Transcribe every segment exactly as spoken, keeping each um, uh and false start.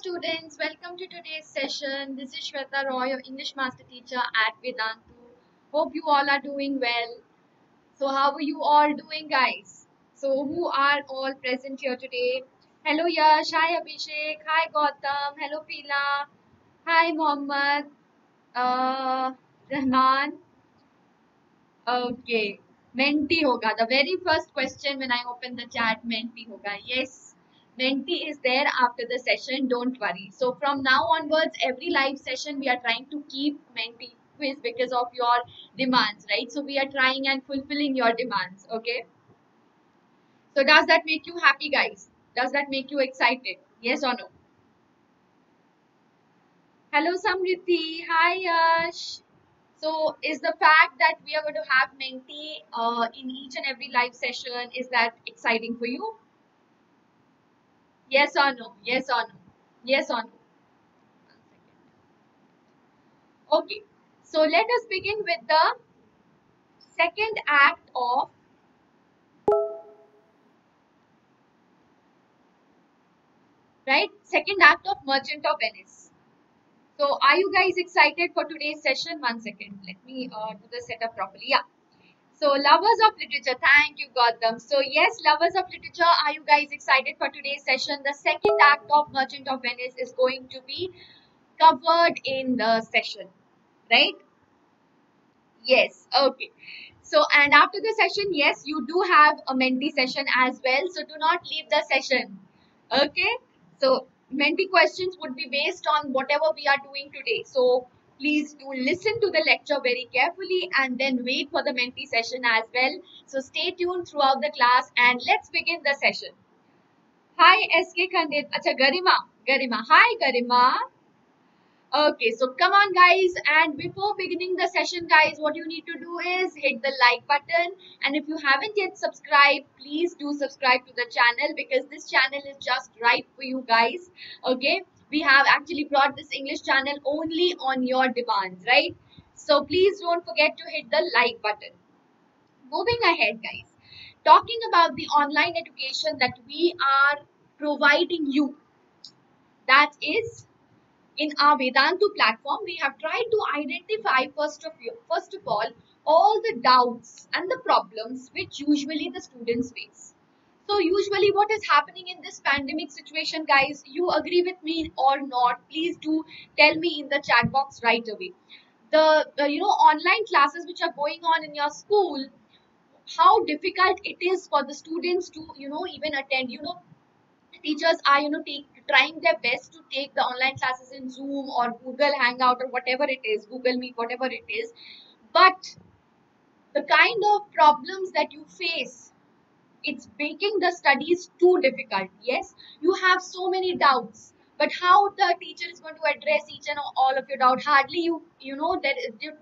students, welcome to today's session. This is Shweta Roy, your English master teacher at Vedantu. Hope you all are doing well. So how are you all doing, guys? So who are all present here today? Hello Yash, hi Abhishek, hi Gautam, hello Pila, hi Mohammed, uh, Rahman. Okay, Menti hoga. The very first question when I open the chat, Menti hoga. Yes. Menti is there after the session, don't worry. So from now onwards, every live session we are trying to keep Menti quiz because of your demands, right? So we are trying and fulfilling your demands, okay? So does that make you happy, guys? Does that make you excited? Yes or no? Hello Samriti, hi Yash. So is the fact that we are going to have Menti uh, in each and every live session, is that exciting for you? Yes or no? Yes or no? Yes or no? Okay. So let us begin with the second act of right. Second act of Merchant of Venice. So are you guys excited for today's session? One second. Let me uh, do the setup properly. Yeah. So lovers of literature, thank you Gautam. So yes, lovers of literature, are you guys excited for today's session? The second act of Merchant of Venice is going to be covered in the session, right? Yes, okay. So and after the session, yes, you do have a Menti session as well. So do not leave the session, okay? So Menti questions would be based on whatever we are doing today. So please do listen to the lecture very carefully and then wait for the Menti session as well. So stay tuned throughout the class and let's begin the session. Hi S K Khandit. Acha Garima. Garima. Hi Garima. Okay, so come on guys, and before beginning the session guys, what you need to do is hit the like button, and if you haven't yet subscribed, please do subscribe to the channel because this channel is just right for you guys, okay? We have actually brought this English channel only on your demands, right? So please don't forget to hit the like button. Moving ahead, guys. Talking about the online education that we are providing you. That is, in our Vedantu platform, we have tried to identify first of, first of all, all the doubts and the problems which usually the students face. So usually what is happening in this pandemic situation, guys, you agree with me or not, please do tell me in the chat box right away. The, the, you know, online classes which are going on in your school, how difficult it is for the students to, you know, even attend, you know, teachers are, you know, take, trying their best to take the online classes in Zoom or Google Hangout or whatever it is, Google Meet, whatever it is. But the kind of problems that you face, it's making the studies too difficult. Yes, you have so many doubts, but how the teacher is going to address each and all of your doubt? Hardly you, you know, that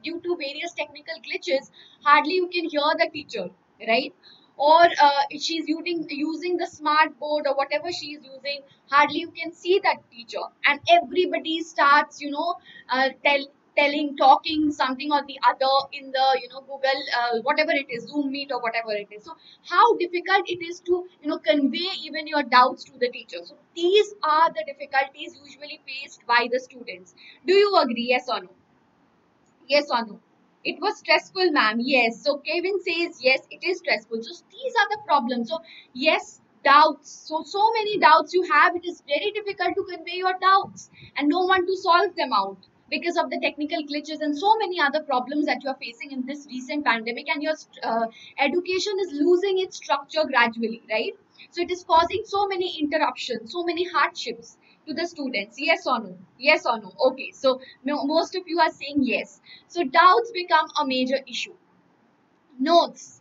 due to various technical glitches, hardly you can hear the teacher, right? Or uh, she's using, using the smart board or whatever she is using, hardly you can see that teacher. And everybody starts, you know, uh, tell, telling, talking something or the other in the, you know, Google, uh, whatever it is, Zoom Meet or whatever it is. So how difficult it is to, you know, convey even your doubts to the teacher. So these are the difficulties usually faced by the students. Do you agree? Yes or no? Yes or no? It was stressful, ma'am. Yes. So Kevin says, yes, it is stressful. So these are the problems. So yes, doubts. So, so many doubts you have. It is very difficult to convey your doubts and no one to solve them out, because of the technical glitches and so many other problems that you are facing in this recent pandemic, and your uh, education is losing its structure gradually, right? So it is causing so many interruptions, so many hardships to the students. Yes or no? Yes or no? Okay, so most of you are saying yes. So doubts become a major issue. Notes.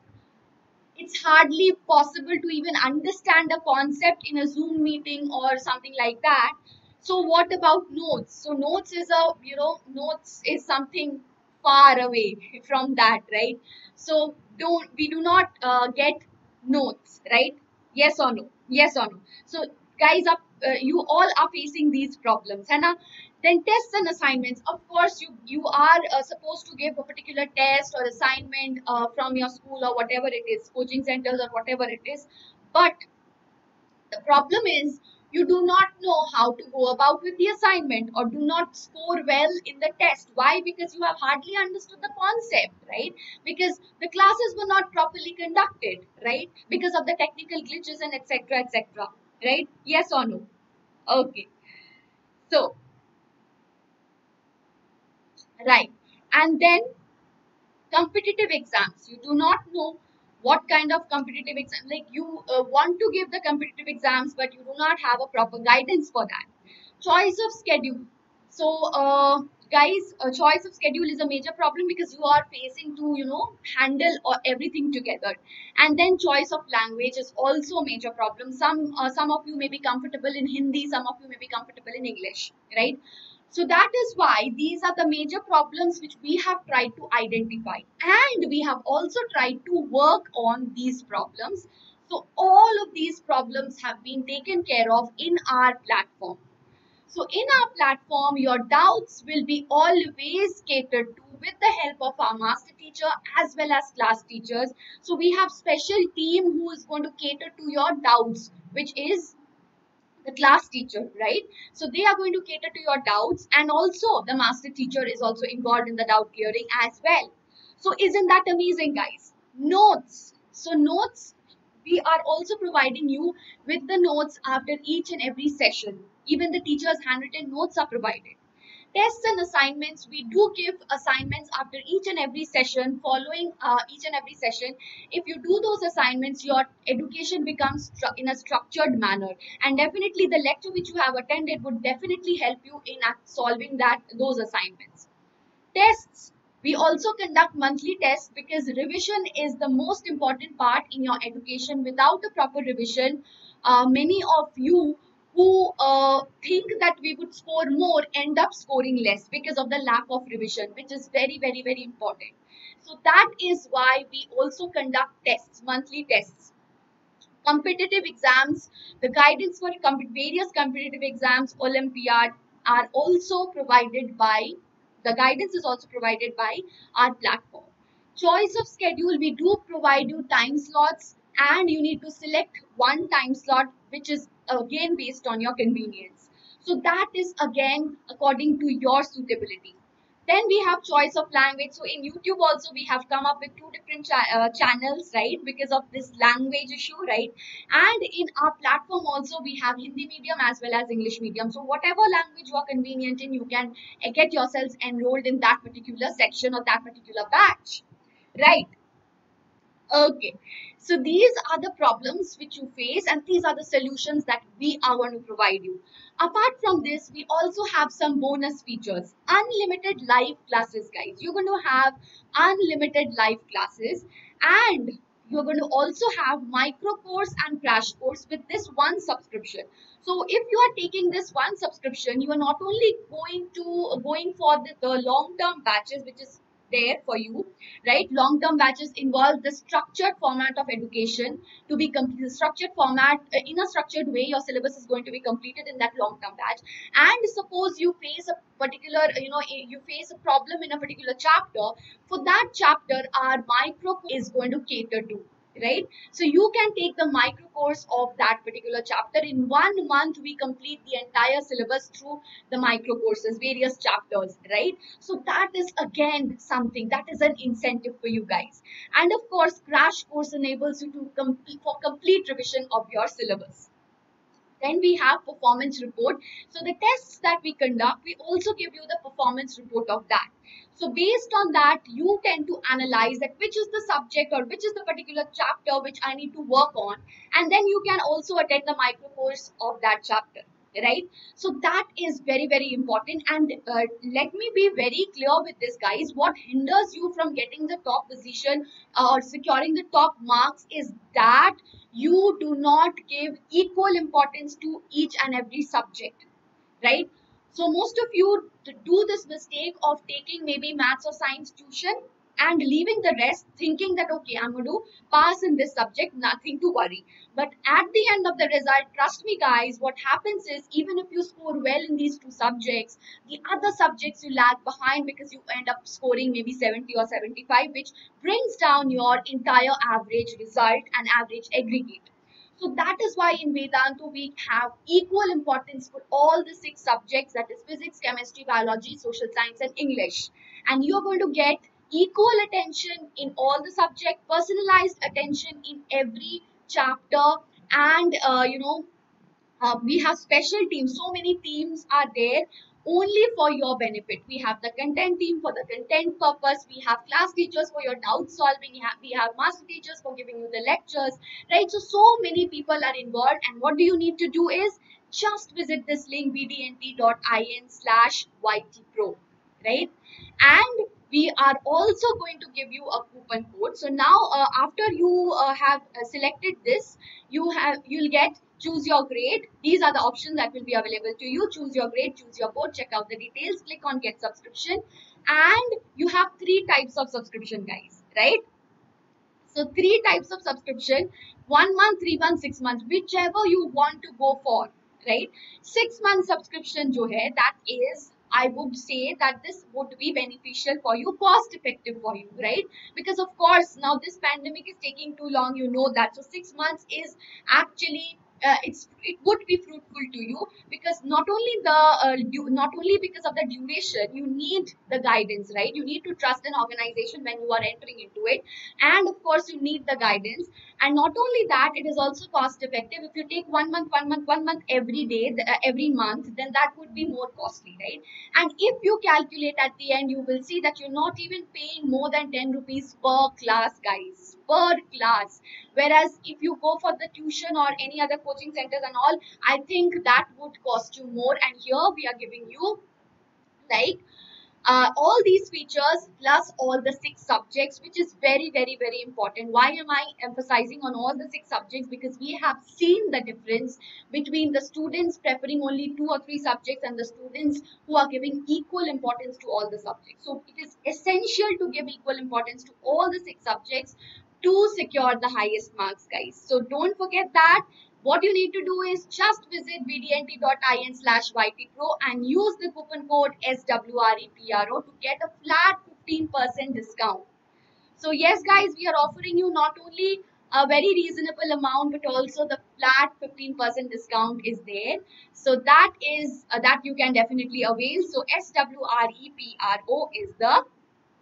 It's hardly possible to even understand a concept in a Zoom meeting or something like that. So what about notes? So notes is a, you know, notes is something far away from that, right? So don't, we do not uh, get notes, right? Yes or no? Yes or no? So guys, up, uh, you all are facing these problems, and then tests and assignments. Of course, you, you are uh, supposed to give a particular test or assignment uh, from your school or whatever it is, coaching centers or whatever it is. But the problem is, you do not know how to go about with the assignment or do not score well in the test. Why? Because you have hardly understood the concept, right? Because the classes were not properly conducted, right? Because of the technical glitches and et cetera, et cetera, right? Yes or no? Okay. So, right. And then competitive exams. You do not know what kind of competitive exam, like you uh, want to give the competitive exams, but you do not have a proper guidance for that. Choice of schedule. So, uh, guys, uh, choice of schedule is a major problem because you are facing to, you know, handle or everything together. And then choice of language is also a major problem. Some, uh, some of you may be comfortable in Hindi, some of you may be comfortable in English, right? So that is why these are the major problems which we have tried to identify, and we have also tried to work on these problems. So all of these problems have been taken care of in our platform. So in our platform, your doubts will be always catered to with the help of our master teacher as well as class teachers. So we have special team who is going to cater to your doubts, which is the class teacher, right? So they are going to cater to your doubts, and also the master teacher is also involved in the doubt clearing as well. So isn't that amazing, guys? Notes. So notes, we are also providing you with the notes after each and every session. Even the teacher's handwritten notes are provided. Tests and assignments, we do give assignments after each and every session, following uh, each and every session. If you do those assignments, your education becomes in a structured manner. And definitely the lecture which you have attended would definitely help you in solving that those assignments. Tests, we also conduct monthly tests because revision is the most important part in your education. Without a proper revision, uh, many of you who uh, think that we would score more end up scoring less because of the lack of revision, which is very, very, very important. So that is why we also conduct tests, monthly tests. Competitive exams, the guidance for various competitive exams, Olympiad, are also provided by, the guidance is also provided by our platform. Choice of schedule, we do provide you time slots, and you need to select one time slot which is again based on your convenience. So that is again according to your suitability. Then we have choice of language. So in YouTube also we have come up with two different cha uh, channels, right, because of this language issue, right? And in our platform also we have Hindi medium as well as English medium. So whatever language you are convenient in, you can get yourselves enrolled in that particular section or that particular batch, right? Okay, so these are the problems which you face, and these are the solutions that we are going to provide you. Apart from this, we also have some bonus features. Unlimited live classes, guys. You're going to have unlimited live classes, and you're going to also have micro course and crash course with this one subscription. So if you are taking this one subscription, you are not only going to going for the, the long-term batches, which is there for you, right? Long-term batches involve the structured format of education to be complete. Structured format, uh, in a structured way, your syllabus is going to be completed in that long-term batch. And suppose you face a particular, you know, you face a problem in a particular chapter. For that chapter, our micro course is going to cater to, right? So you can take the micro course of that particular chapter. In one month, we complete the entire syllabus through the micro courses, various chapters, right? So that is again something that is an incentive for you guys. And of course, crash course enables you to complete for complete revision of your syllabus. Then we have performance report. So the tests that we conduct, we also give you the performance report of that. So based on that, you tend to analyze that which is the subject or which is the particular chapter which I need to work on. And then you can also attend the micro course of that chapter, right? So that is very, very important. And uh, let me be very clear with this, guys. What hinders you from getting the top position or securing the top marks is that you do not give equal importance to each and every subject, right? So most of you do this mistake of taking maybe maths or science tuition and leaving the rest, thinking that, okay, I'm going to pass in this subject, nothing to worry. But at the end of the result, trust me guys, what happens is even if you score well in these two subjects, the other subjects you lag behind because you end up scoring maybe seventy or seventy-five, which brings down your entire average result and average aggregate. So that is why in Vedantu we have equal importance for all the six subjects, that is physics, chemistry, biology, social science and English. And you are going to get equal attention in all the subjects, personalized attention in every chapter, and uh, you know, uh, we have special teams. So many teams are there only for your benefit. We have the content team for the content purpose. We have class teachers for your doubt solving. We have, we have master teachers for giving you the lectures, right? So, so many people are involved. And what do you need to do is just visit this link b d n t dot i n slash y t pro, right? And we are also going to give you a coupon code. So now uh, after you uh, have uh, selected this, you have you'll get choose your grade. These are the options that will be available to you. Choose your grade, choose your code, check out the details, click on get subscription. And you have three types of subscription, guys, right? So three types of subscription, one month, three months, six months, whichever you want to go for, right? Six month subscription jo hai, that is, I would say that this would be beneficial for you, cost effective for you, right? Because of course, now this pandemic is taking too long, you know that. So six months is actually, uh, it's it would be fruitful to you, because not only the, uh, du not only because of the duration, you need the guidance, right? You need to trust an organization when you are entering into it. And of course, you need the guidance. And not only that, it is also cost effective. If you take one month, one month, one month every day, uh, every month, then that would be more costly, right? And if you calculate at the end, you will see that you're not even paying more than ten rupees per class, guys, per class. Whereas if you go for the tuition or any other coaching centers and all, I think that would cost you more. And here we are giving you like Uh, all these features plus all the six subjects, which is very, very, very important. Why am I emphasizing on all the six subjects? Because we have seen the difference between the students preferring only two or three subjects and the students who are giving equal importance to all the subjects. So it is essential to give equal importance to all the six subjects to secure the highest marks, guys. So don't forget that. What you need to do is just visit b d n t dot i n slash y t pro and use the coupon code S W R E P R O to get a flat fifteen percent discount. So yes, guys, we are offering you not only a very reasonable amount, but also the flat fifteen percent discount is there. So that is uh, that you can definitely avail. So S W R E P R O is the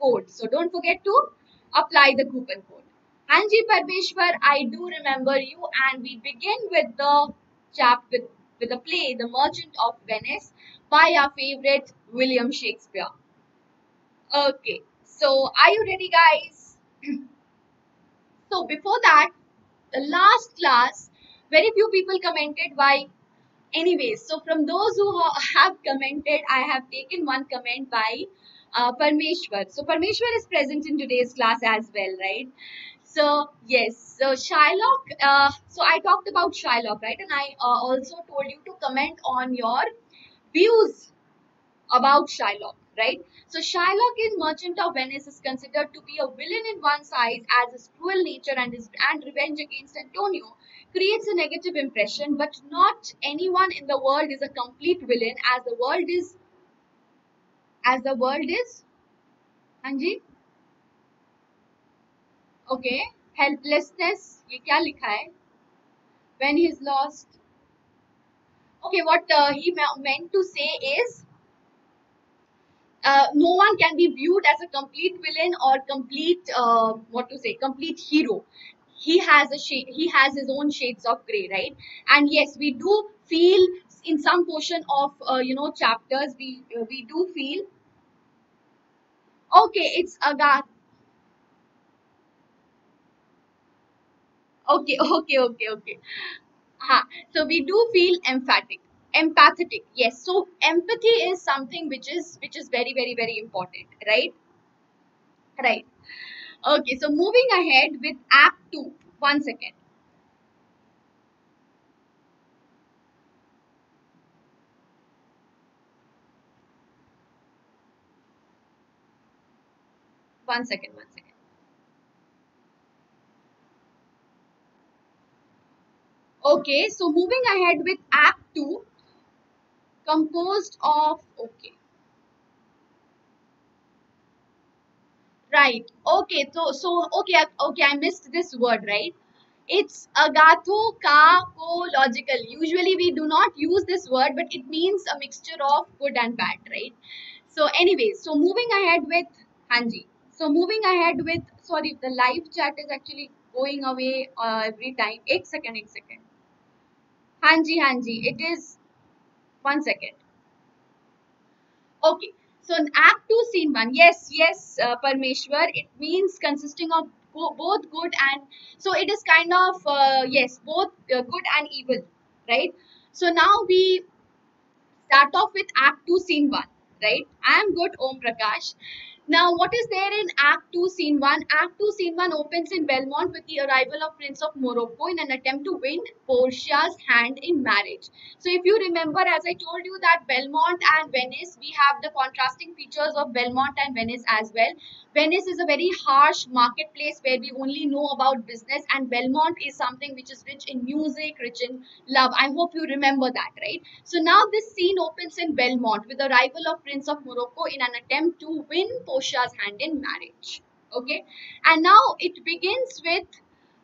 code. So don't forget to apply the coupon code. Anji Parmeshwar, I do remember you, and we begin with the chapter with, with the play The Merchant of Venice by our favorite William Shakespeare. Okay, so are you ready, guys? So before that, the last class, very few people commented why. Anyways, so from those who have commented, I have taken one comment by uh, Parmeshwar. So Parmeshwar is present in today's class as well, right? So, yes, so Shylock, uh, so I talked about Shylock, right? And I uh, also told you to comment on your views about Shylock, right? So, Shylock in Merchant of Venice is considered to be a villain in one size, as his cruel nature and his and revenge against Antonio creates a negative impression. But not anyone in the world is a complete villain, as the world is, as the world is, Anji? Okay, helplessness, ye kya likha hai? When he is lost. Okay, what uh, he meant to say is, uh, no one can be viewed as a complete villain or complete, uh, what to say, complete hero. He has, a shade, he has his own shades of grey, right? And yes, we do feel in some portion of, uh, you know, chapters, we, uh, we do feel, okay, it's Agatha. Okay, okay, okay, okay. Ha. So we do feel emphatic, empathetic. Yes. So empathy is something which is which is very, very, very important, right? Right. Okay. So moving ahead with Act Two. One second. One second. One second. Okay, so moving ahead with Act two, composed of, okay, right, okay, so, so, okay, okay, I missed this word, right? It's agatho ka ko logical. Usually we do not use this word, but it means a mixture of good and bad, right? So anyways, so moving ahead with Hanji. So moving ahead with, sorry, the live chat is actually going away uh, every time. Ek second, ek second. Hanji, Hanji, it is one second. Okay. So in Act two, Scene one. Yes, yes, uh, Parmeshwar. It means consisting of both good and, so it is kind of uh, yes, both uh, good and evil, right? So now we start off with Act two scene one, right? I am good, Om Prakash. Now what is there in Act two scene one? Act two scene one opens in Belmont with the arrival of Prince of Morocco in an attempt to win Portia's hand in marriage. So if you remember, as I told you that Belmont and Venice, we have the contrasting features of Belmont and Venice as well. Venice is a very harsh marketplace where we only know about business, and Belmont is something which is rich in music, rich in love. I hope you remember that, right? So now this scene opens in Belmont with the arrival of Prince of Morocco in an attempt to win Portia's hand in marriage. Okay, and now it begins with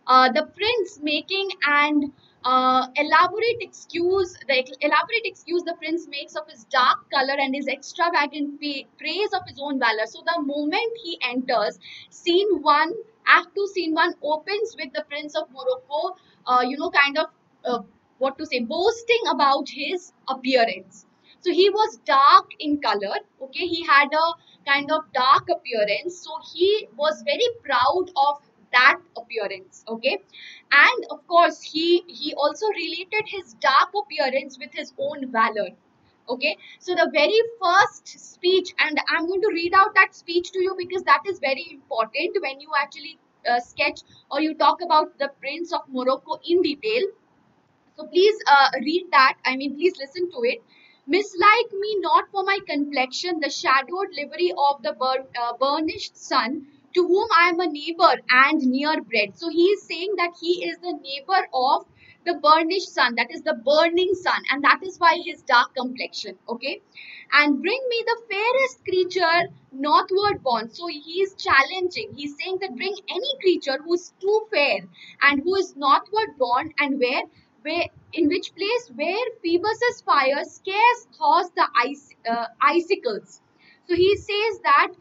uh, the prince making and Uh, elaborate excuse the elaborate excuse the prince makes of his dark color and his extravagant praise of his own valor. So the moment he enters, scene one act two scene one opens with the Prince of Morocco uh, you know kind of uh, what to say boasting about his appearance. So he was dark in color, okay, he had a kind of dark appearance, so he was very proud of that appearance, okay, and of course he he also related his dark appearance with his own valor, okay. So the very first speech, and I'm going to read out that speech to you because that is very important when you actually uh, sketch or you talk about the Prince of Morocco in detail. So please uh, read that, I mean please listen to it. Mislike me not for my complexion, the shadowed livery of the bur uh, burnished sun, to whom I am a neighbor and near bred. So he is saying that he is the neighbor of the burnished sun, that is the burning sun, and that is why his dark complexion, okay. And bring me the fairest creature northward born. So he is challenging, he is saying that bring any creature who is too fair and who is northward born, and where, where in which place where Phoebus's fire scarce thaws the ice, uh, icicles. So he says that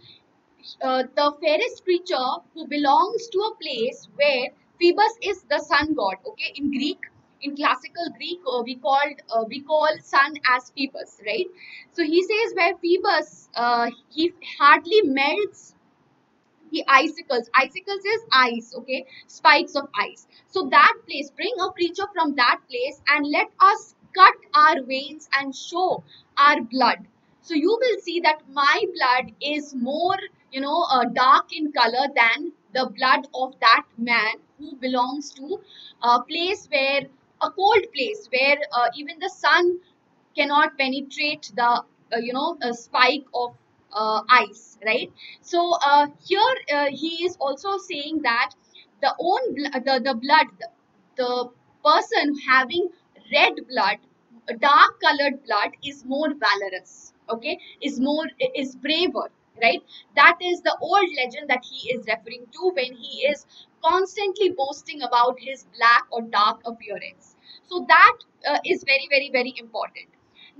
Uh, the fairest creature who belongs to a place where Phoebus is the sun god, okay. In Greek, in classical Greek, uh, we called uh, we call sun as Phoebus, right? So he says where Phoebus uh, he hardly melts the icicles. Icicles is ice, okay, spikes of ice. So that place, bring a creature from that place and let us cut our veins and show our blood. So you will see that my blood is more, you know, uh, dark in color than the blood of that man who belongs to a place where, a cold place where uh, even the sun cannot penetrate the, uh, you know, a spike of uh, ice, right? So uh, here uh, he is also saying that the own, bl the, the blood, the, the person having red blood, dark colored blood is more valorous, okay, is more, is braver, right? That is the old legend that he is referring to when he is constantly boasting about his black or dark appearance. So that uh, is very, very, very important.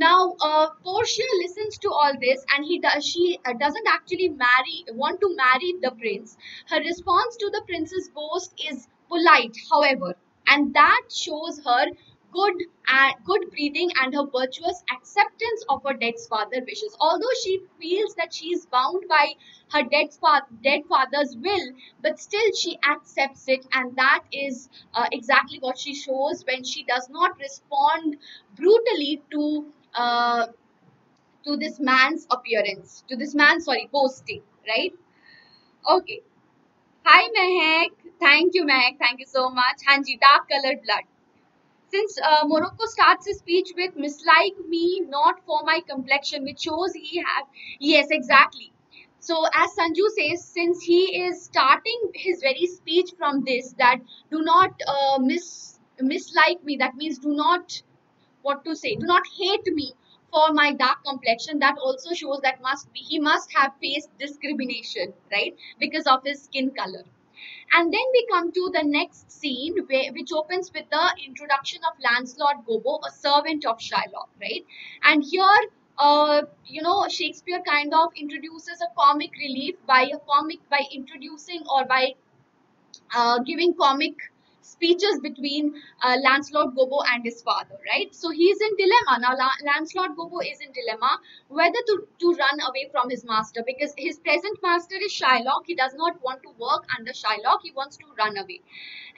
Now, uh, Portia listens to all this, and he does, she uh, doesn't actually marry, want to marry the prince. Her response to the prince's boast is polite, however, and that shows her good and good breeding and her virtuous acceptance of her dead father's wishes. Although she feels that she is bound by her dead, fa dead father's will, but still she accepts it, and that is uh, exactly what she shows when she does not respond brutally to uh, to this man's appearance, to this man, sorry, boasting, right? Okay. Hi Mehak, thank you Mehak, thank you so much. Hanji, dark colored blood. Since uh, Morocco starts his speech with mislike me not for my complexion, which shows he have, yes, exactly. So as Sanju says, since he is starting his very speech from this, that do not uh, mis mislike me, that means do not, what to say, do not hate me for my dark complexion, that also shows that must be, he must have faced discrimination, right, because of his skin color. And then we come to the next scene, where, which opens with the introduction of Lancelot Gobbo, a servant of Shylock, right? And here, uh, you know, Shakespeare kind of introduces a comic relief by a comic, by introducing or by uh, giving comic speeches between uh, Lancelot Gobbo and his father, right? So he is in dilemma. Now, La Lancelot Gobbo is in dilemma whether to, to run away from his master, because his present master is Shylock. He does not want to work under Shylock. He wants to run away.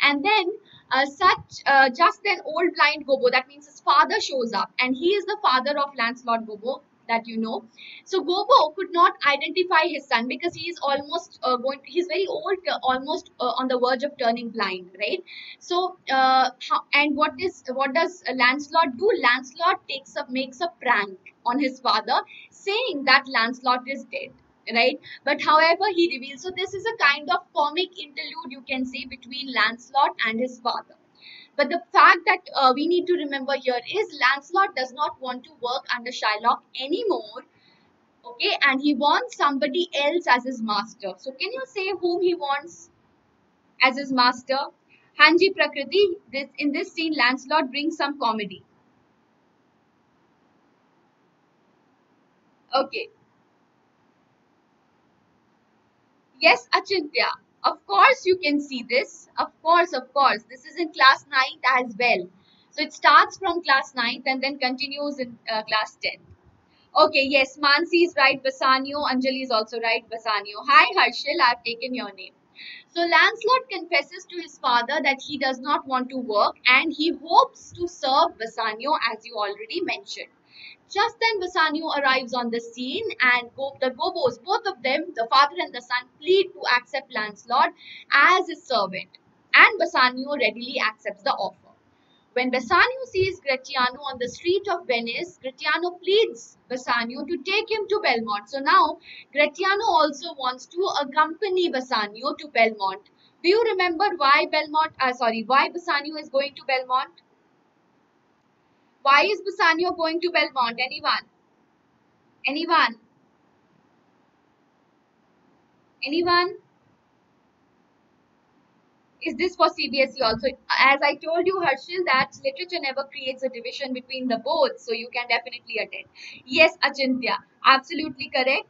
And then uh, such, uh, just then old blind Gobbo, that means his father, shows up, and he is the father of Lancelot Gobbo that you know. So Gobbo could not identify his son because he is almost uh, going to, he's very old, uh, almost uh, on the verge of turning blind, right? So uh, how, and what is what does Lancelot do? Lancelot takes up makes a prank on his father, saying that Lancelot is dead, right? But however, he reveals. So this is a kind of comic interlude, you can say, between Lancelot and his father. But the fact that uh, we need to remember here is Lancelot does not want to work under Shylock anymore, okay? And he wants somebody else as his master. So can you say whom he wants as his master? Hanji Prakriti, this, in this scene, Lancelot brings some comedy. Okay. Yes, Achintya. Of course, you can see this. Of course, of course. This is in class ninth as well. So it starts from class ninth and then continues in uh, class tenth. Okay, yes, Mansi is right, Bassanio. Anjali is also right, Bassanio. Hi, Harshil, I've taken your name. So Lancelot confesses to his father that he does not want to work and he hopes to serve Bassanio, as you already mentioned. Just then, Bassanio arrives on the scene, and Go the Gobbos, both of them, the father and the son, plead to accept Lancelot as his servant, and Bassanio readily accepts the offer. When Bassanio sees Gratiano on the street of Venice, Gratiano pleads Bassanio to take him to Belmont. So now, Gratiano also wants to accompany Bassanio to Belmont. Do you remember why Belmont? Uh, sorry, why Bassanio is going to Belmont? Why is Bassanio going to Belmont? Anyone? Anyone? Anyone? Is this for C B S E also? As I told you, Harshil, that literature never creates a division between the both. So you can definitely attend. Yes, Achintya. Absolutely correct.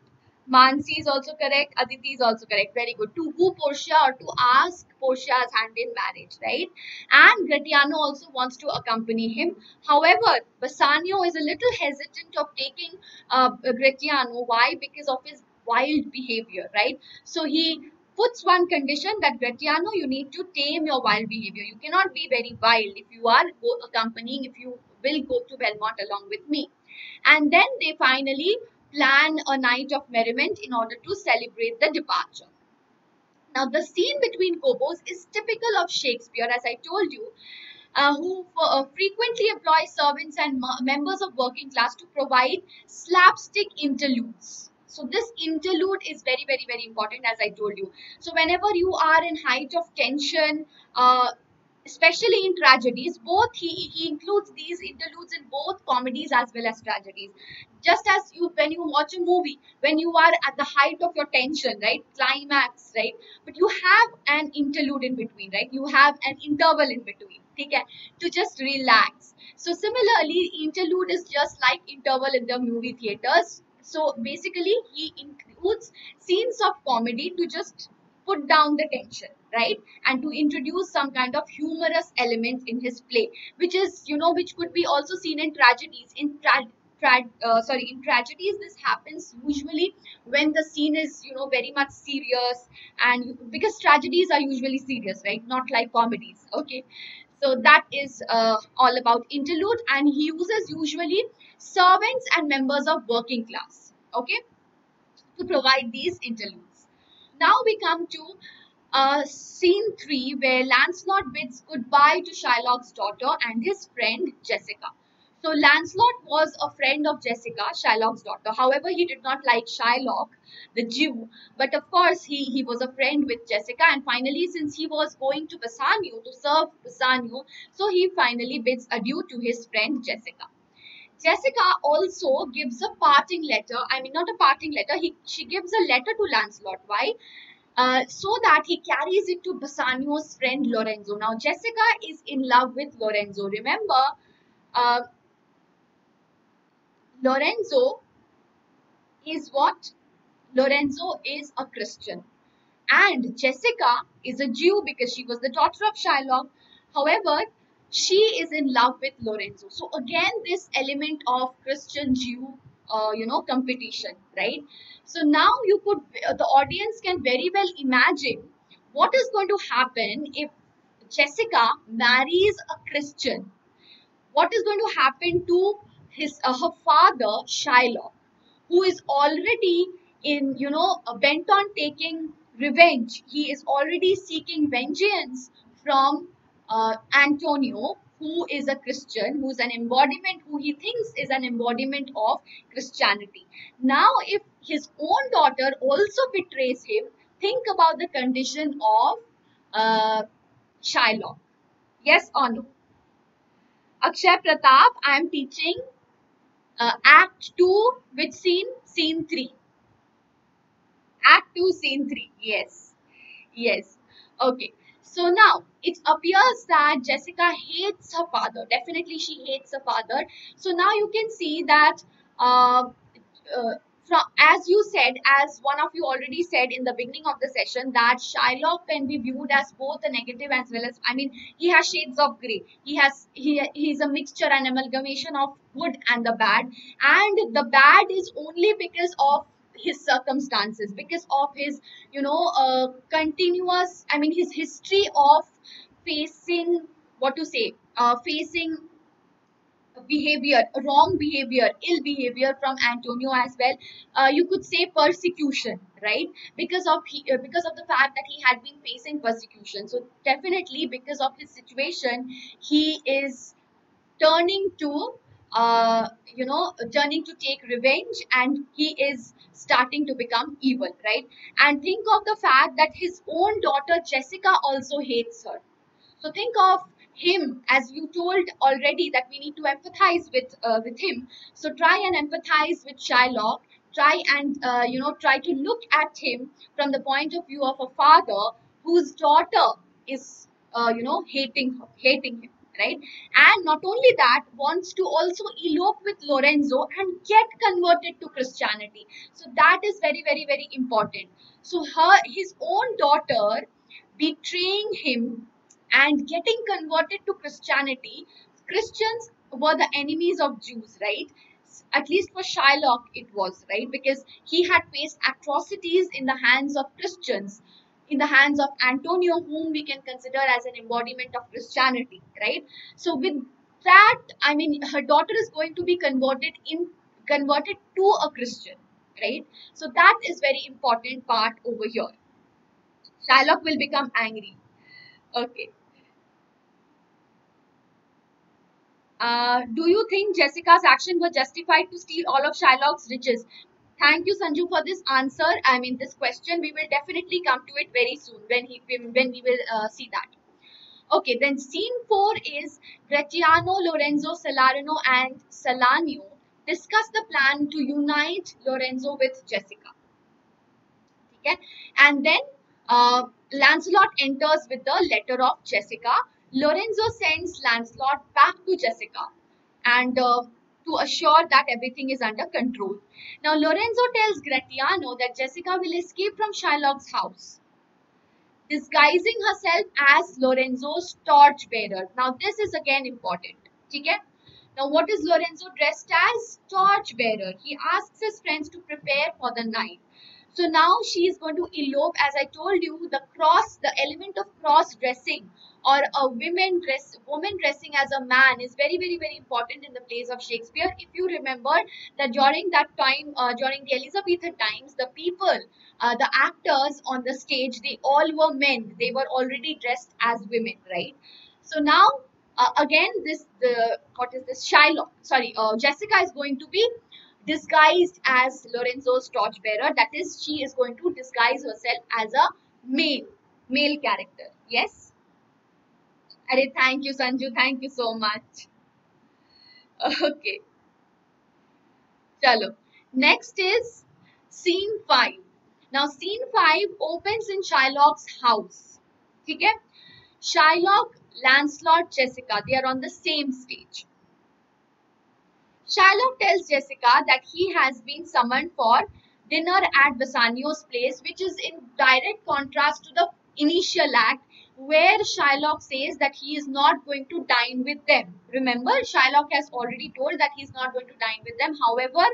Mansi is also correct. Aditi is also correct. Very good. To woo Portia, or to ask Portia's hand in marriage, right? And Gratiano also wants to accompany him. However, Bassanio is a little hesitant of taking uh, Gratiano. Why? Because of his wild behavior, right? So he puts one condition that, Gratiano, you need to tame your wild behavior. You cannot be very wild if you are go accompanying, if you will go to Belmont along with me. And then they finally plan a night of merriment in order to celebrate the departure. Now, the scene between Gobbos is typical of Shakespeare, as I told you, uh, who uh, frequently employs servants and members of working class to provide slapstick interludes. So this interlude is very, very, very important, as I told you. So whenever you are in height of tension, uh, especially in tragedies, both he, he includes these interludes in both comedies as well as tragedies. Just as you, when you watch a movie, when you are at the height of your tension, right, climax, right, but you have an interlude in between, right, you have an interval in between, okay, to just relax. So similarly, interlude is just like interval in the movie theaters. So basically, he includes scenes of comedy to just put down the tension, right, and to introduce some kind of humorous element in his play, which is, you know, which could be also seen in tragedies. In tra tra uh, sorry, in tragedies, this happens usually when the scene is, you know, very much serious, and you, because tragedies are usually serious, right, not like comedies, okay. So that is uh, all about interlude, and he uses usually servants and members of working class, okay, to provide these interludes. Now we come to Uh, scene three, where Lancelot bids goodbye to Shylock's daughter and his friend Jessica. So Lancelot was a friend of Jessica, Shylock's daughter. However, he did not like Shylock, the Jew. But of course, he, he was a friend with Jessica. And finally, since he was going to Bassanio to serve Bassanio, so he finally bids adieu to his friend Jessica. Jessica also gives a parting letter. I mean, not a parting letter. He, she gives a letter to Lancelot. Why? uh, so that he carries it to Bassanio's friend Lorenzo. Now, Jessica is in love with Lorenzo. Remember, uh, Lorenzo is what? Lorenzo is a Christian. And Jessica is a Jew because she was the daughter of Shylock. However, she is in love with Lorenzo. So again, this element of Christian-Jew, uh, you know, competition, right? So now you could, uh, the audience can very well imagine what is going to happen if Jessica marries a Christian. What is going to happen to his uh, her father, Shylock, who is already in, you know, bent on taking revenge. He is already seeking vengeance from uh, Antonio, who is a Christian, who is an embodiment, who he thinks is an embodiment of Christianity. Now, if his own daughter also betrays him, think about the condition of uh, Shylock. Yes or no? Akshay Pratap, I am teaching uh, Act two, which scene? Scene three. Act two, Scene three. Yes. Yes. Okay. So now, it appears that Jessica hates her father. Definitely she hates her father. So now you can see that, uh, uh, from, as you said, as one of you already said in the beginning of the session, that Shylock can be viewed as both a negative as well as, I mean, he has shades of grey. He has, he is a mixture and amalgamation of good and the bad. And the bad is only because of his circumstances, because of his, you know, uh, continuous, I mean, his history of facing, what to say, uh, facing behavior, wrong behavior, ill behavior from Antonio as well. Uh, you could say persecution, right? Because of he, uh, because of the fact that he had been facing persecution. So definitely because of his situation, he is turning to, uh, you know, turning to take revenge, and he is starting to become evil, right? And think of the fact that his own daughter Jessica also hates her. So think of him, as you told already, that we need to empathize with uh, with him. So try and empathize with Shylock. Try and uh, you know, try to look at him from the point of view of a father whose daughter is uh, you know, hating her, hating him. Right? And not only that, wants to also elope with Lorenzo and get converted to Christianity. So that is very, very, very important. So her, his own daughter betraying him and getting converted to Christianity. Christians were the enemies of Jews, right? At least for Shylock it was, right? Because he had faced atrocities in the hands of Christians. In the hands of Antonio, whom we can consider as an embodiment of Christianity, right? So with that, I mean, her daughter is going to be converted in converted to a Christian, right? So that is very important part over here. Shylock will become angry. Okay. Uh, do you think Jessica's action was justified to steal all of Shylock's riches? Thank you, Sanju, for this answer. I mean, this question, we will definitely come to it very soon when he when we will uh, see that. Okay, then scene four is Gratiano, Lorenzo, Salarino, and Salanio discuss the plan to unite Lorenzo with Jessica. Okay, and then uh, Lancelot enters with the letter of Jessica. Lorenzo sends Lancelot back to Jessica, and Uh, to assure that everything is under control. Now, Lorenzo tells Gratiano that Jessica will escape from Shylock's house, disguising herself as Lorenzo's torch bearer. Now, this is again important. Okay? Now, what is Lorenzo dressed as? Torch bearer. He asks his friends to prepare for the night. So now she is going to elope, as I told you, the cross, the element of cross-dressing, or a women dress, woman dressing as a man, is very, very, very important in the plays of Shakespeare. If you remember that during that time, uh, during the Elizabethan times, the people, uh, the actors on the stage, they all were men. They were already dressed as women, right? So now, uh, again, this, the, what is this? Shylock, sorry, uh, Jessica is going to be disguised as Lorenzo's torchbearer. That is, she is going to disguise herself as a male, male character. Yes? Thank you, Sanju. Thank you so much. Okay. Chalo. Next is scene five. Now scene five opens in Shylock's house. ठीक है, Shylock, Lancelot, Jessica, they are on the same stage. Shylock tells Jessica that he has been summoned for dinner at Bassanio's place, which is in direct contrast to the initial act where Shylock says that he is not going to dine with them. Remember, Shylock has already told that he is not going to dine with them. However,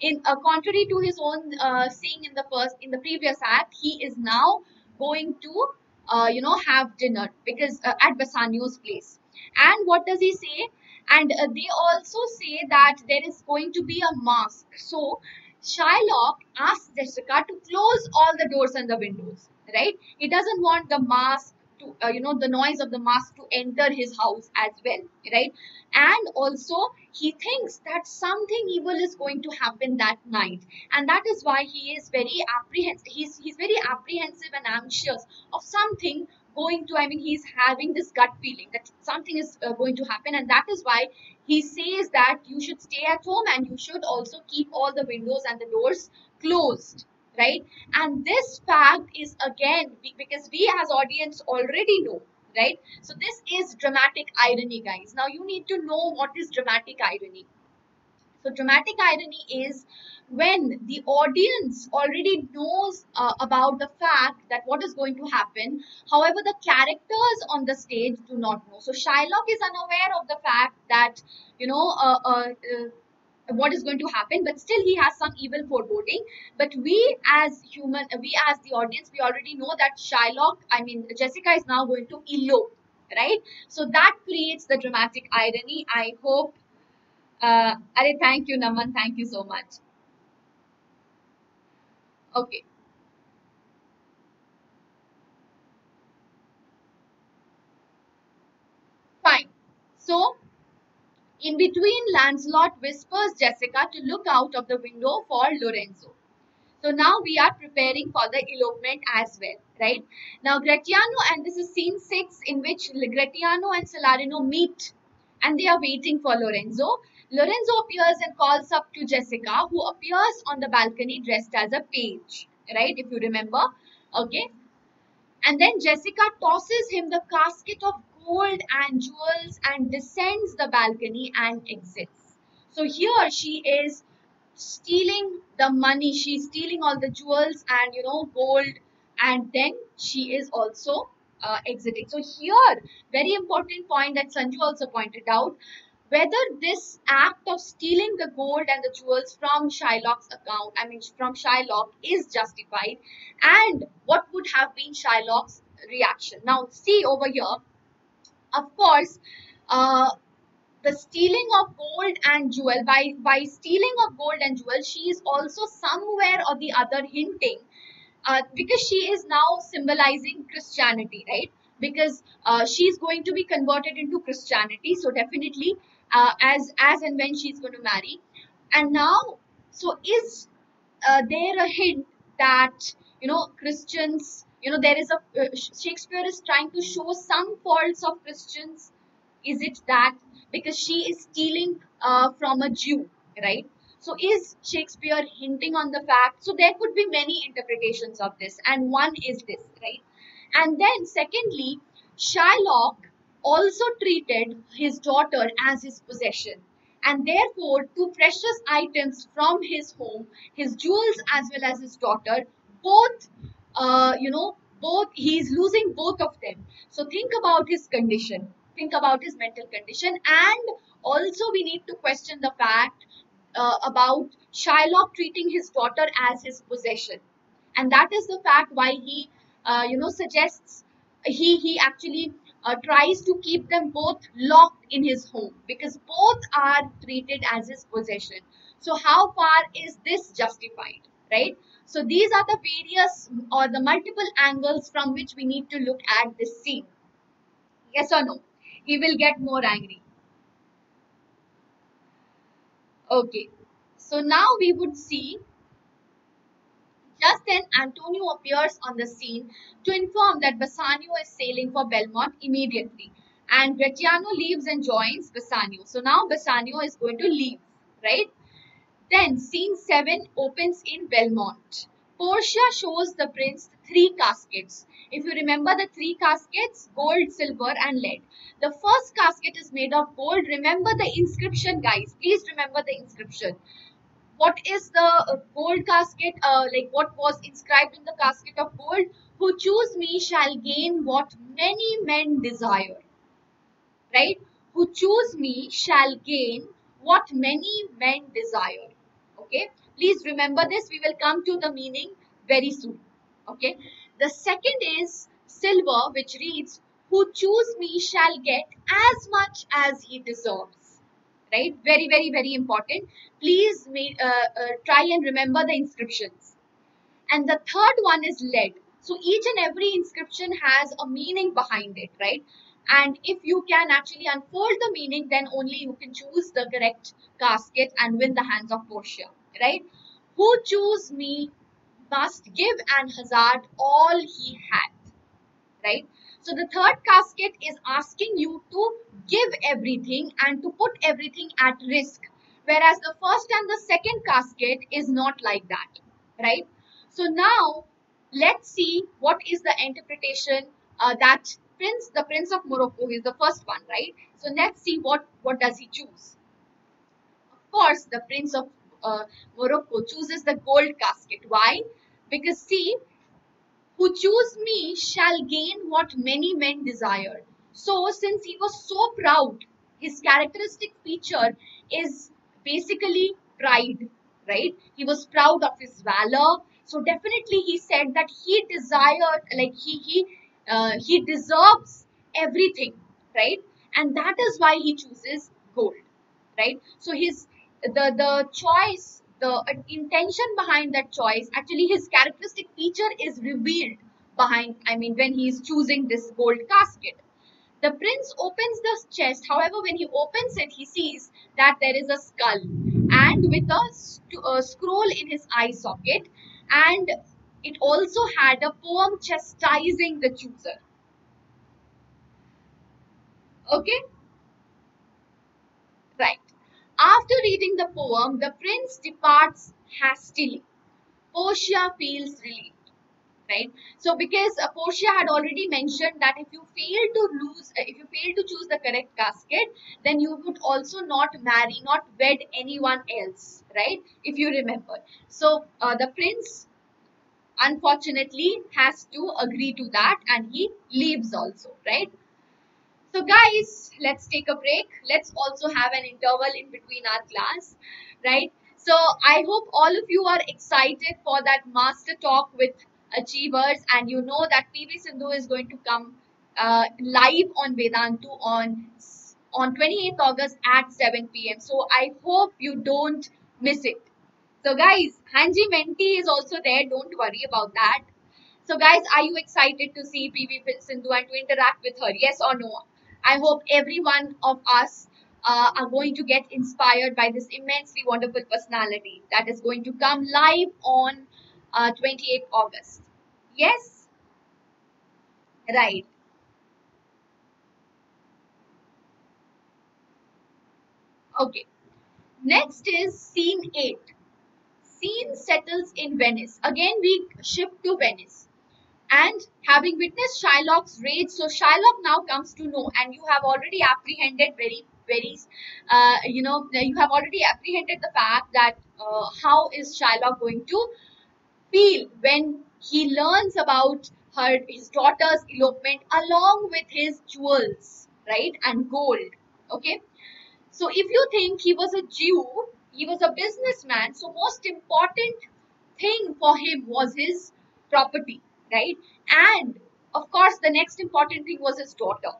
in uh, contrary to his own uh, saying in the first in the previous act, he is now going to uh, you know have dinner because uh, at Bassanio's place. And what does he say? And uh, they also say that there is going to be a mask. So Shylock asks Jessica to close all the doors and the windows, right? He doesn't want the mask to, uh, you know, the noise of the mask to enter his house as well, right? And also he thinks that something evil is going to happen that night, and that is why he is very apprehensive. He's he's very apprehensive and anxious of something going to, I mean, he's having this gut feeling that something is uh, going to happen, and that is why he says that you should stay at home and you should also keep all the windows and the doors closed, right? And this fact is again, because we as audience already know, right? So this is dramatic irony, guys. Now you need to know what is dramatic irony. So dramatic irony is when the audience already knows uh, about the fact that what is going to happen. However, the characters on the stage do not know. So Shylock is unaware of the fact that, you know, uh, uh, uh, what is going to happen, but still he has some evil foreboding. But we as human, we as the audience, we already know that Shylock, I mean, Jessica is now going to elope, right? So that creates the dramatic irony. I hope, uh, Arey, thank you, Naman, thank you so much. Okay. Fine. So, in between, Lancelot whispers Jessica to look out of the window for Lorenzo. So now we are preparing for the elopement as well, right? Now Gratiano, and this is scene six, in which Gratiano and Salarino meet and they are waiting for Lorenzo. Lorenzo appears and calls up to Jessica, who appears on the balcony dressed as a page, right? If you remember, okay. And then Jessica tosses him the casket of gold and jewels and descends the balcony and exits. So here she is stealing the money. She's stealing all the jewels and, you know, gold, and then she is also uh, exiting. So here, very important point that Sanju also pointed out, whether this act of stealing the gold and the jewels from Shylock's account, I mean from Shylock, is justified, and what would have been Shylock's reaction. Now see over here, of course, uh, the stealing of gold and jewel, by, by stealing of gold and jewel, she is also somewhere or the other hinting, uh, because she is now symbolizing Christianity, right? Because uh, she is going to be converted into Christianity. So definitely, Uh, as as and when she's going to marry. And now, so is uh, there a hint that, you know, Christians, you know, there is a uh, Shakespeare is trying to show some faults of Christians. Is it that because she is stealing uh, from a Jew, right? So is Shakespeare hinting on the fact? So there could be many interpretations of this, and one is this, right? And then secondly, Shylock also treated his daughter as his possession, and therefore two precious items from his home, his jewels as well as his daughter, both, uh, you know, both, he is losing both of them. So think about his condition, think about his mental condition, and also we need to question the fact uh, about Shylock treating his daughter as his possession, and that is the fact why he, uh, you know, suggests, he, he actually Uh, tries to keep them both locked in his home, because both are treated as his possession. So how far is this justified, right? So these are the various or the multiple angles from which we need to look at this scene. Yes or no? He will get more angry. Okay. So now we would see, just then Antonio appears on the scene to inform that Bassanio is sailing for Belmont immediately, and Gratiano leaves and joins Bassanio. So now Bassanio is going to leave, right? Then scene seven opens in Belmont, Portia shows the prince the three caskets. If you remember the three caskets, gold, silver and lead. The first casket is made of gold. Remember the inscription, guys. Please remember the inscription. What is the gold casket? Uh, like what was inscribed in the casket of gold? Who choose me shall gain what many men desire. Right? Who choose me shall gain what many men desire. Okay? Please remember this. We will come to the meaning very soon. Okay. The second is silver, which reads, who choose me shall get as much as he deserves. Right. Very, very, very important. Please uh, uh, try and remember the inscriptions. And the third one is lead. So each and every inscription has a meaning behind it. Right. And if you can actually unfold the meaning, then only you can choose the correct casket and win the hands of Portia. Right? Who choose me must give and hazard all he hath. Right? So the third casket is asking you to give everything and to put everything at risk. Whereas the first and the second casket is not like that. Right? So now let's see what is the interpretation uh, that Prince, the Prince of Morocco is the first one, right? So let's see what, what does he choose. Of course, the Prince of Uh, Morocco chooses the gold casket. Why? Because see, who choose me shall gain what many men desire. So since he was so proud, his characteristic feature is basically pride, right? He was proud of his valor. So definitely he said that he desired, like he, he, uh, he deserves everything, right? And that is why he chooses gold, right? So his The, the choice, the intention behind that choice, actually his characteristic feature is revealed behind, I mean, when he is choosing this gold casket. The prince opens the chest. However, when he opens it, he sees that there is a skull and with a, a scroll in his eye socket. And it also had a poem chastising the chooser. Okay? Right. After reading the poem, the prince departs hastily. Portia feels relieved, right? So, because uh, Portia had already mentioned that if you fail to lose, uh, if you fail to choose the correct casket, then you would also not marry, not wed anyone else, right? If you remember. So, uh, the prince unfortunately has to agree to that and he leaves also, right? So guys, let's take a break. Let's also have an interval in between our class, right? So I hope all of you are excited for that master talk with Achievers, and you know that P V Sindhu is going to come uh, live on Vedantu on, on twenty-eighth August at seven p m So I hope you don't miss it. So guys, Hanji Menti is also there. Don't worry about that. So guys, are you excited to see P V Sindhu and to interact with her? Yes or no? I hope every one of us uh, are going to get inspired by this immensely wonderful personality that is going to come live on uh, twenty-eighth August. Yes? Right. Okay. Next is scene eight. Scene settles in Venice. Again, we shift to Venice. And having witnessed Shylock's rage, so Shylock now comes to know, and you have already apprehended very, very, uh, you know, you have already apprehended the fact that uh, how is Shylock going to feel when he learns about her, his daughter's elopement along with his jewels, right, and gold, okay. So if you think he was a Jew, he was a businessman, so most important thing for him was his property. Right? And of course, the next important thing was his daughter.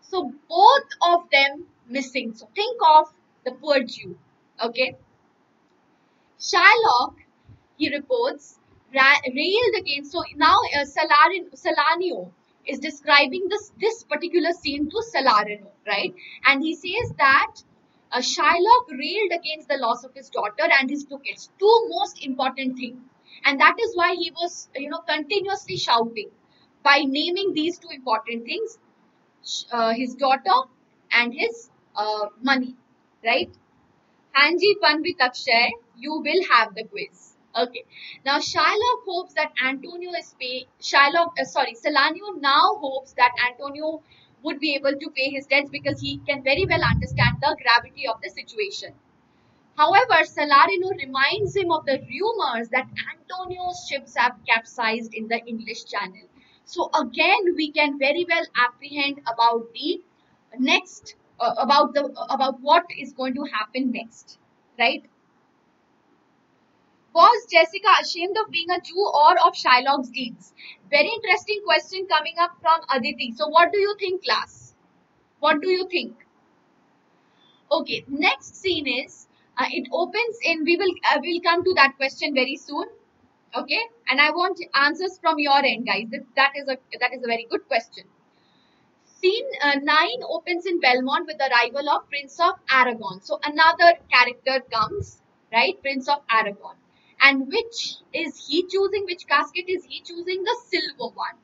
So both of them missing. So think of the poor Jew. Okay. Shylock, he reports, railed against. So now uh, Salarin, Salanio is describing this, this particular scene to Salarino. Right? And he says that uh, Shylock railed against the loss of his daughter and his ducats. Two most important things. And that is why he was, you know, continuously shouting by naming these two important things, uh, his daughter and his uh, money, right? Hanji Panvit Akshay, you will have the quiz. Okay. Now Shylock hopes that Antonio is pay. Shylock, uh, sorry, Salanio now hopes that Antonio would be able to pay his debts because he can very well understand the gravity of the situation. However, Salarino reminds him of the rumors that Antonio's ships have capsized in the English Channel. So again, we can very well apprehend about the next, uh, about the about what is going to happen next, right? Was Jessica ashamed of being a Jew or of Shylock's deeds? Very interesting question coming up from Aditi. So what do you think, class? What do you think? Okay, next scene is, uh, it opens in, we will uh, we'll come to that question very soon. Okay, and I want answers from your end, guys. That, that is a that is a very good question. Scene uh, nine opens in Belmont with the arrival of Prince of Aragon. So another character comes, right? Prince of Aragon. And which is he choosing? Which casket is he choosing? The silver one.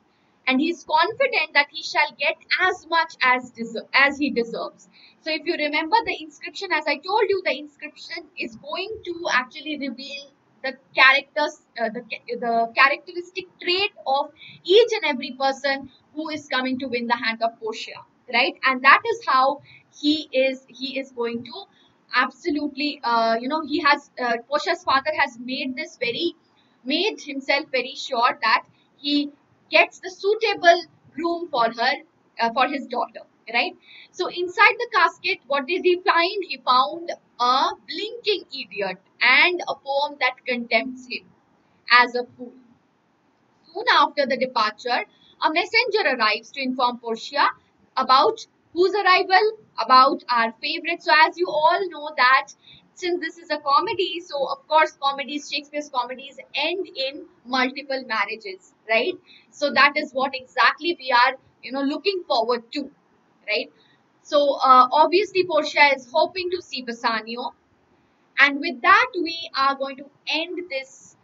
And he's confident that he shall get as much as deserve, as he deserves. So if you remember the inscription, as I told you, the inscription is going to actually reveal the characters, uh, the, the characteristic trait of each and every person who is coming to win the hand of Portia, right? And that is how he is, he is going to absolutely, uh, you know, he has, uh, Portia's father has made this very, made himself very sure that he gets the suitable groom for her, uh, for his daughter, right? So inside the casket, what did he find? He found a blinking idiot and a poem that condemns him as a fool. Soon after the departure, a messenger arrives to inform Portia about whose arrival? About our favorite. So as you all know that since this is a comedy, so of course comedies, Shakespeare's comedies end in multiple marriages, right? So that is what exactly we are, you know, looking forward to, right? So uh, obviously Portia is hoping to see Bassanio, and with that we are going to end this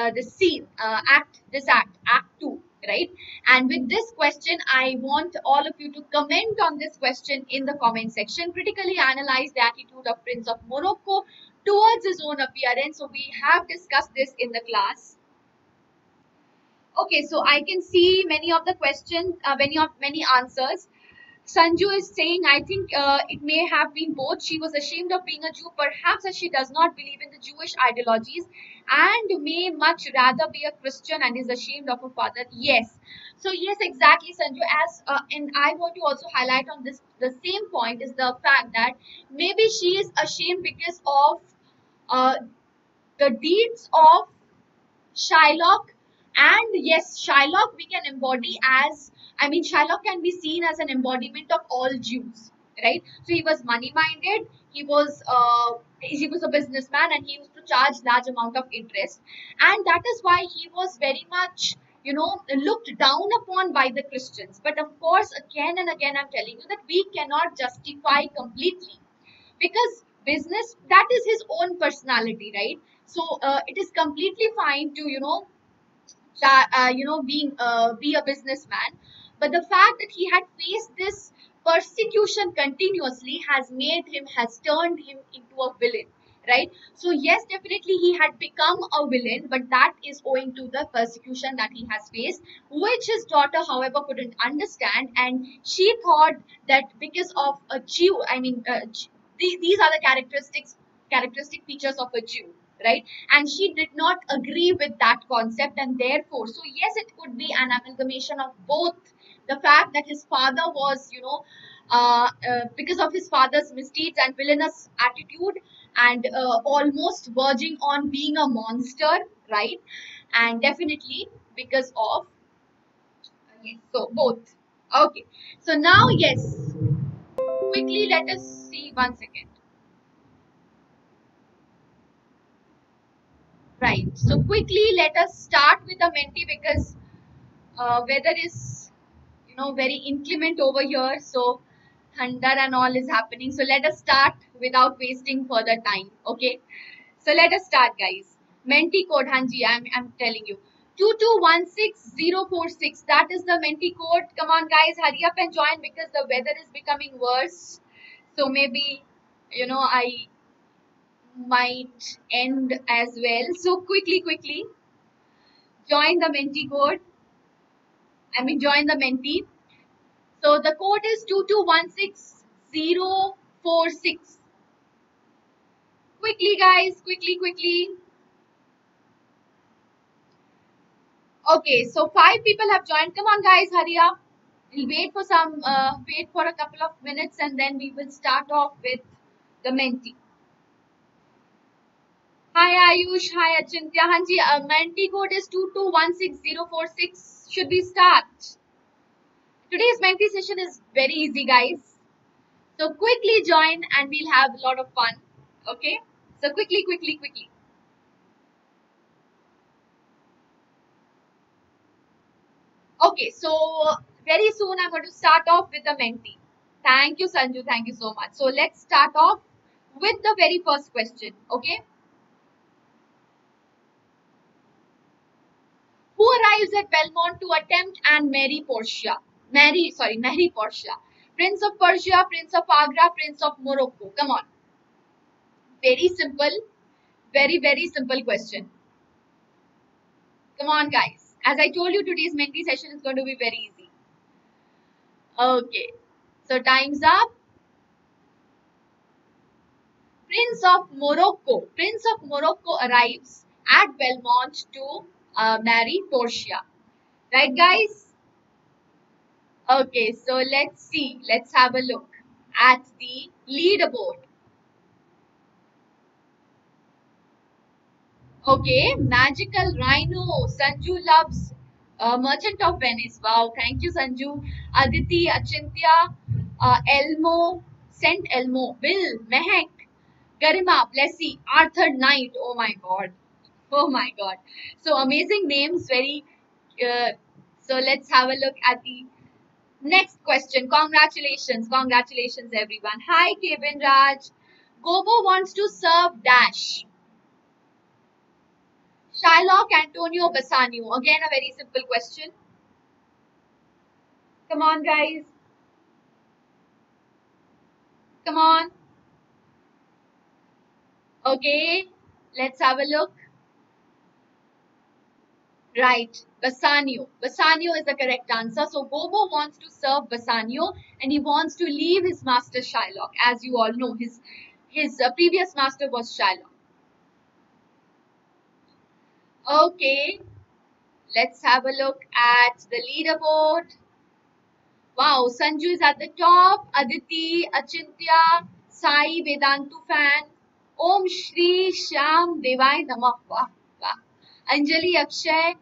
uh, this scene, uh, act, this act, act two. Right, and with this question, I want all of you to comment on this question in the comment section. Critically analyze the attitude of Prince of Morocco towards his own appearance. So we have discussed this in the class. Okay, so I can see many of the questions, uh, many of many answers. Sanju is saying, I think uh, it may have been both. She was ashamed of being a Jew, perhaps as she does not believe in the Jewish ideologies and may much rather be a Christian and is ashamed of her father. Yes. So, yes, exactly, Sanju. As uh, and I want to also highlight on this, the same point is the fact that maybe she is ashamed because of uh, the deeds of Shylock. And yes, Shylock we can embody as, I mean, Shylock can be seen as an embodiment of all Jews, right? So he was money-minded, he was uh, he was a businessman, and he used to charge large amount of interest. And that is why he was very much, you know, looked down upon by the Christians. But of course, again and again, I'm telling you that we cannot justify completely. Because business, that is his own personality, right? So uh, it is completely fine to, you know, that, uh, you know, being uh, be a businessman. But the fact that he had faced this persecution continuously has made him, has turned him into a villain, right? So yes, definitely he had become a villain, but that is owing to the persecution that he has faced, which his daughter, however, couldn't understand. And she thought that because of a Jew, I mean, uh, these are the characteristics, characteristic features of a Jew, right? And she did not agree with that concept, and therefore, so yes, it could be an amalgamation of both. The fact that his father was, you know, uh, uh, because of his father's misdeeds and villainous attitude, and uh, almost verging on being a monster, right? And definitely because of, okay, so both. Okay, so now, yes, quickly let us see one second. Right, so quickly let us start with the Menti because uh, weather is, know, very inclement over here, so thunder and all is happening. So let us start without wasting further time. Okay, so let us start, guys. Menti code, Hanji, I'm, I'm telling you, two two one six zero four six, that is the Menti code. Come on, guys, hurry up and join because the weather is becoming worse. So maybe, you know, I might end as well. So quickly, quickly, join the Menti code. I mean, join the Menti. So the code is two two one six zero four six. Quickly, guys, quickly, quickly. Okay, so five people have joined. Come on, guys, hurry up. We'll wait for some, uh, wait for a couple of minutes, and then we will start off with the Menti. Hi Ayush, hi Achintya. Hanji, uh, Menti code is two two one six zero four six. Should we start? Today's Menti session is very easy, guys. So quickly join and we'll have a lot of fun. Okay? So quickly, quickly, quickly. Okay, so very soon I'm going to start off with the Menti. Thank you, Sanju. Thank you so much. So let's start off with the very first question. Okay? Who arrives at Belmont to attempt and marry Portia? Marry, sorry, marry Portia. Prince of Persia, Prince of Agra, Prince of Morocco. Come on. Very simple. Very, very simple question. Come on, guys. As I told you, today's Menti session is going to be very easy. Okay. So, time's up. Prince of Morocco. Prince of Morocco arrives at Belmont to Uh, marry Portia. Right, guys? Okay, so let's see. Let's have a look at the leaderboard. Okay, Magical Rhino. Sanju loves uh, Merchant of Venice. Wow, thank you, Sanju. Aditi, Achintya, uh, Elmo, Saint Elmo, Bill, Mehak, Garima, Blessy, Arthur Knight. Oh my god. Oh my god. So amazing names, very uh, so let's have a look at the next question. Congratulations, congratulations everyone. Hi Kevin Raj. Gobbo wants to serve dash. Shylock, Antonio, Bassanio. Again a very simple question. Come on, guys. Come on. Okay, let's have a look. Right, Bassanio. Bassanio is the correct answer. So, Gobbo wants to serve Bassanio and he wants to leave his master Shylock. As you all know, his, his uh, previous master was Shylock. Okay, let's have a look at the leaderboard. Wow, Sanju is at the top. Aditi, Achintya, Sai, Vedantu fan. Om Shri Sham Devai Namah. Wow, wow. Anjali, Akshay,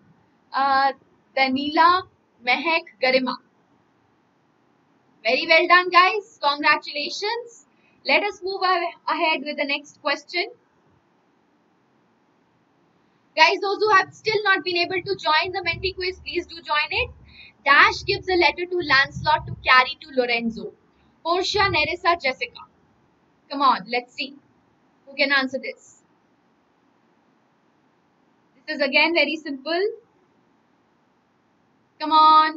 Uh, Danila, Mehak, Garima. Very well done, guys. Congratulations. Let us move ahead with the next question. Guys, those who have still not been able to join the Menti quiz, please do join it. Dash gives a letter to Lancelot to carry to Lorenzo. Portia, Nerissa, Jessica. Come on, let's see who can answer this. This is again very simple. Come on.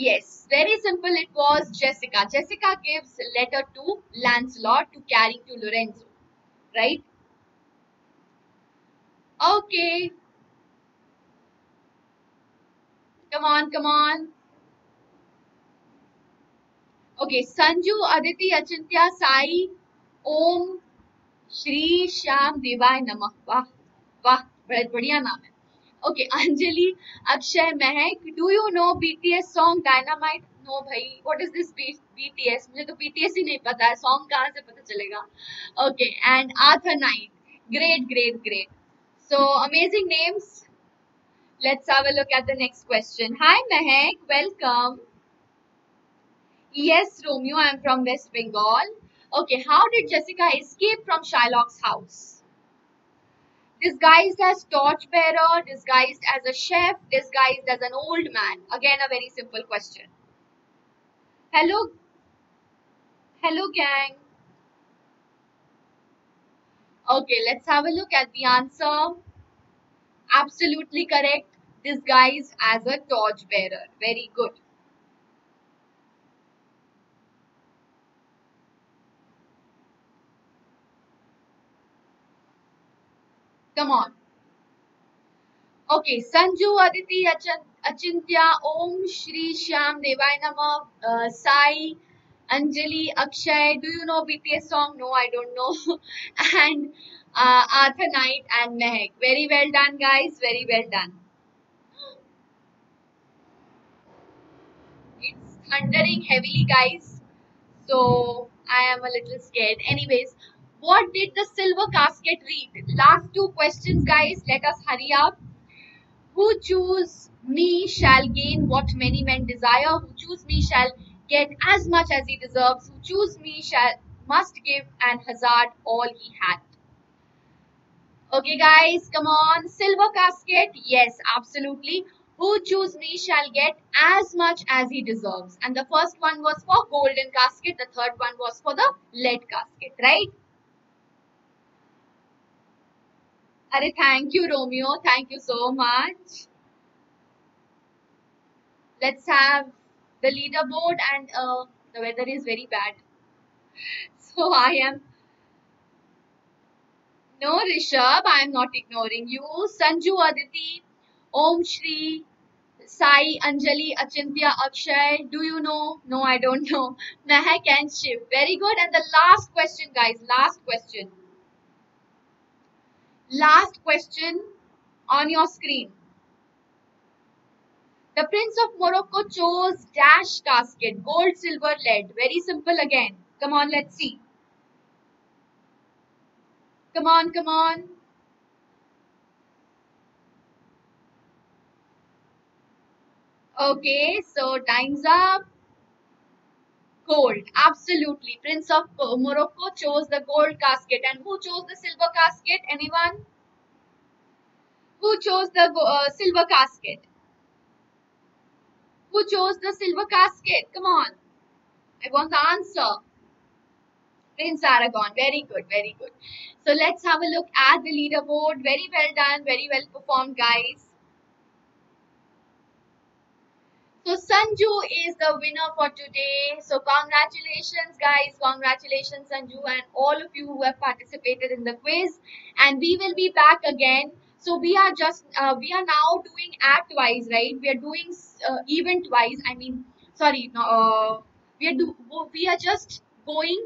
Yes, very simple. It was Jessica. Jessica gives a letter to Lancelot to carry to Lorenzo. Right? Okay. Come on, come on. Okay, Sanju, Aditi, Achintya, Sai, Om, Shri Sham Devai Namah. Wow. Wow, बढ़िया नाम है. Okay, Anjali, Akshay, Mehak, do you know B T S song Dynamite? No, bhai. What is this B T S? मुझे तो B T S ही नहीं पता है. Song कहाँ से पता चलेगा? Okay, and Arthur Knight. Great, great, great. So, amazing names. Let's have a look at the next question. Hi, Mehak. Welcome. Yes, Romeo, I am from West Bengal. Okay, how did Jessica escape from Shylock's house? Disguised as torchbearer, disguised as a chef, disguised as an old man. Again, a very simple question. Hello. Hello, gang. Okay, let's have a look at the answer. Absolutely correct. Disguised as a torchbearer. Very good. Come on. Okay, Sanju, Aditi, Achintya, Om Shri Shyam Devai Namah, uh, Sai, Anjali, Akshay. Do you know B T S song? No, I don't know. And uh, Arthur Knight and Mehak. Very well done, guys. Very well done. It's thundering heavily, guys. So I am a little scared. Anyways, what did the silver casket read? Last two questions, guys. Let us hurry up. Who choose me shall gain what many men desire. Who choose me shall get as much as he deserves. Who choose me shall must give and hazard all he had. Okay, guys, come on. Silver casket, yes, absolutely. Who choose me shall get as much as he deserves. And the first one was for golden casket. The third one was for the lead casket, right? अरे thank you Romeo, thank you so much. Let's have the leaderboard and the weather is very bad, so I am no Rishabh, I am not ignoring you. Sanju, Aditi, Om Shri, Sai, Anjali, Achintya, Akshay. Do you know? No, I don't know. Mahak and Shiv, very good. And the last question guys, last question. Last question on your screen. The Prince of Morocco chose dash casket, gold, silver, lead. Very simple again. Come on, let's see. Come on, come on. Okay, so time's up. Gold, absolutely. Prince of Morocco chose the gold casket. And who chose the silver casket? Anyone? Who chose the uh, silver casket? Who chose the silver casket? Come on. I want the answer. Prince Aragon. Very good, very good. So let's have a look at the leaderboard. Very well done, very well performed, guys. So Sanju is the winner for today. So congratulations, guys. Congratulations, Sanju, and all of you who have participated in the quiz. And we will be back again. So we are just, uh, we are now doing act-wise, right? We are doing uh, event-wise. I mean, sorry, no, uh, we are do, we are just going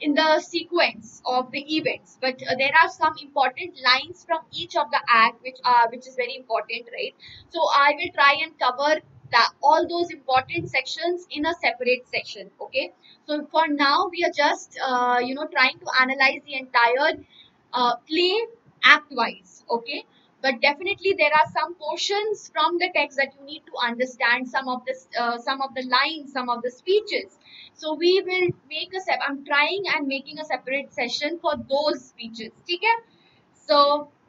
in the sequence of the events. But uh, there are some important lines from each of the act, which are which is very important, right? So I will try and cover that all those important sections in a separate section. Okay, so for now we are just uh, you know trying to analyze the entire uh, play act wise. Okay, but definitely there are some portions from the text that you need to understand, some of this uh, some of the lines, some of the speeches. So we will make a sep I'm trying and making a separate session for those speeches. Okay, so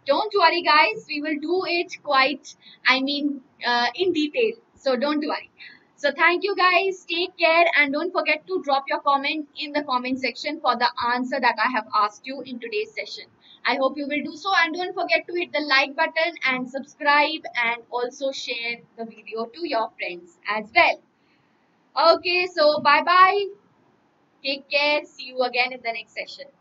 don't worry, guys, we will do it quite I mean uh, in detail. So don't worry. So thank you, guys. Take care and don't forget to drop your comment in the comment section for the answer that I have asked you in today's session. I hope you will do so, and don't forget to hit the like button and subscribe, and also share the video to your friends as well. Okay, so bye-bye. Take care. See you again in the next session.